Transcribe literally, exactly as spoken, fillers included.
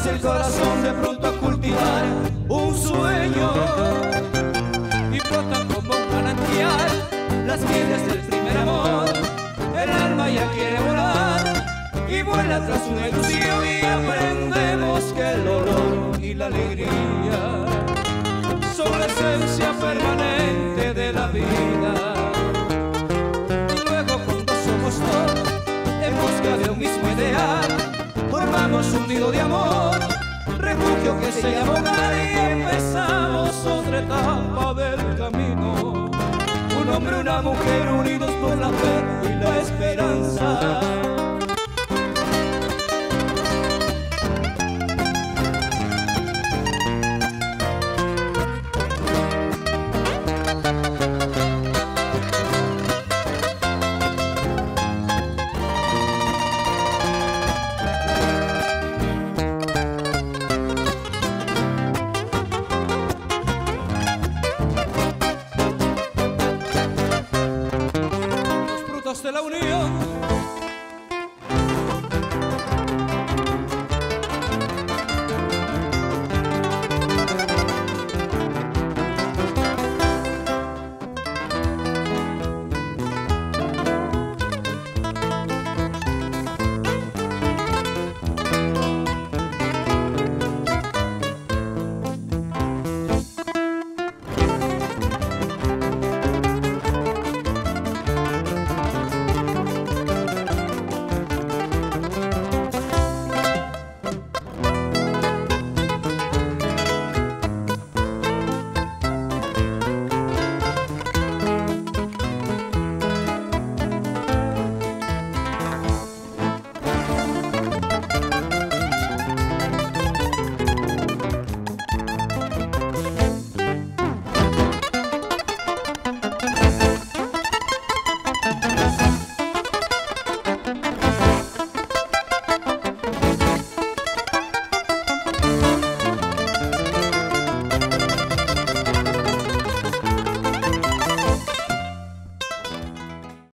es el corazón de pronto a cultivar un sueño y brotan como un manantial las piedras del primer amor. El alma ya quiere volar y vuela tras una ilusión y aprendemos que el dolor y la alegría son la esencia permanente de la vida. En busca de un mismo ideal, formamos un nido de amor, refugio que se llama hogar y empezamos otra etapa del camino. Un hombre, una mujer unidos por la fe y la esperanza.